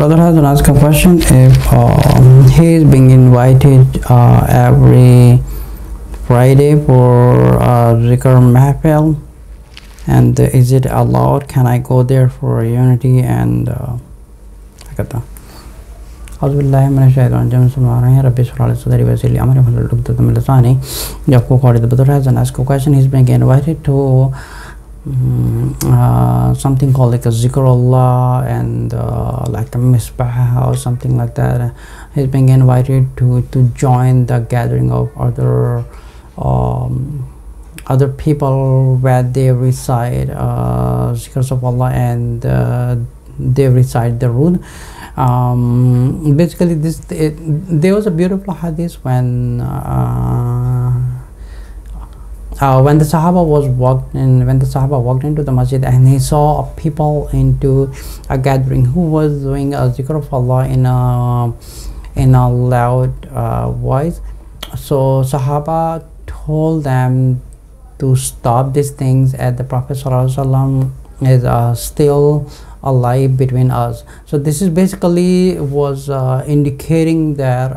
Brother has asked a question if he is being invited every Friday for Zikr Mahfil, and is it allowed? Can I go there for unity and Brother has asked a question. He's being invited to something called like a zikrullah and like a misbah or something like that. He's being invited to join the gathering of other people where they recite zikrs of Allah and they recite the Rood. Basically there was a beautiful hadith when the Sahaba walked into the masjid, and he saw people into a gathering who was doing a zikr of Allah in a loud voice. So Sahaba told them to stop these things, as the Prophet ﷺ is still alive between us. So this is basically was indicating that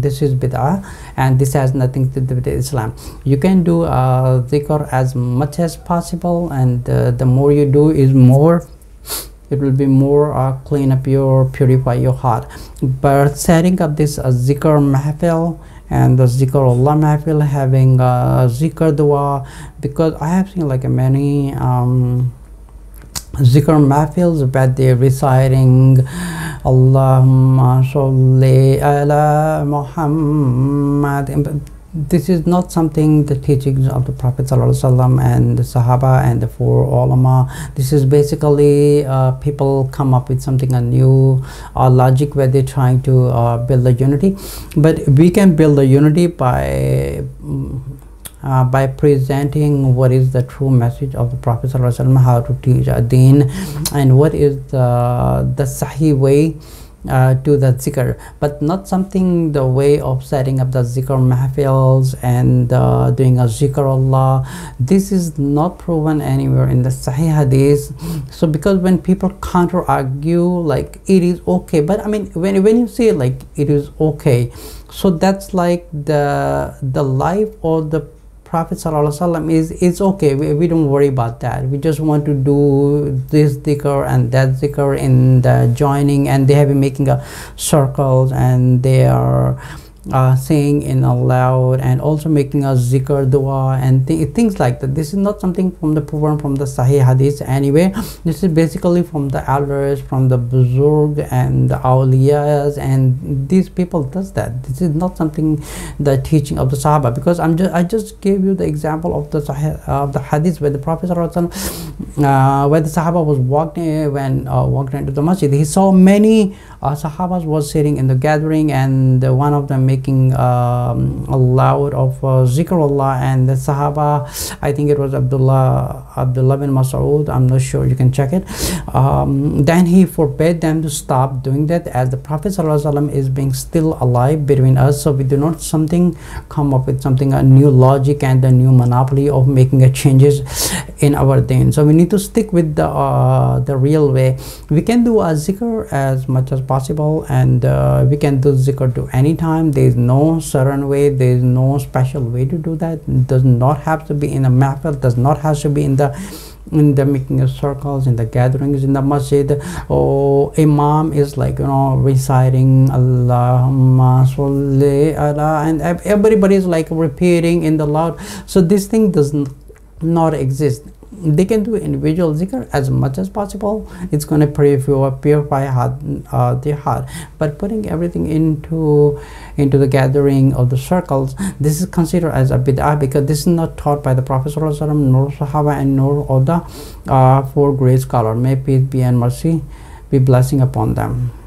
this is bid'ah, and this has nothing to do with Islam. You can do dhikr as much as possible, and the more you do is more, it will be more clean up your, purify your heart. But setting up this zikr mahfil and the zikrullah mahfil, having zikr dua, because I have seen like many zikr mahfils where they're reciting Allahumma sholli ala Muhammad. This is not something the teachings of the Prophet ﷺ and the Sahaba and the four ulama. This is basically people come up with something, a new logic where they're trying to build a unity. But we can build a unity by presenting what is the true message of the Prophet ﷺ, how to teach a deen, and what is the Sahih way to the zikr, but not something the way of setting up the zikr mahfils and doing a zikrullah. This is not proven anywhere in the Sahih hadith. So because when people counter argue like it is okay, but I mean when you say like it is okay, so that's like the life or the Prophet ﷺ is, it's okay, we don't worry about that, we just want to do this dhikr and that dhikr in the joining, and they have been making circles, and they are saying in aloud and also making a zikr dua and things like that. This is not something from the Quran, from the Sahih hadith anyway. This is basically from the elders, from the Buzurg and the auliyahs, and these people does that. This is not something the teaching of the Sahaba, because I just gave you the example of the Sahih, of the hadith where the Prophet where the Sahaba was walked into the masjid. He saw many Sahabas was sitting in the gathering, and one of them making a loud of zikrullah, and the Sahaba, I think it was Abdullah bin Mas'ud, I'm not sure, you can check it. Then he forbade them to stop doing that, as the Prophet ﷺ is being still alive between us, so we do not something come up with something, a new logic and a new monopoly of making changes in our deen. So we need to stick with the real way. We can do a zikr as much as possible, and we can do zikr to any time. There is no certain way, there is no special way to do that. It does not have to be in a mahfil, does not have to be in the making of circles, in the gatherings in the masjid. Oh, imam is like, you know, reciting Allahumma sholli ala, and everybody is like repeating in the loud. So this thing does not exist. They can do individual zikr as much as possible. It's going to purify their heart. But putting everything into the gathering of the circles, this is considered as a bid'ah, because this is not taught by the Prophet ﷺ, nor Sahaba, and nor other four great scholars. May peace be and mercy be blessing upon them.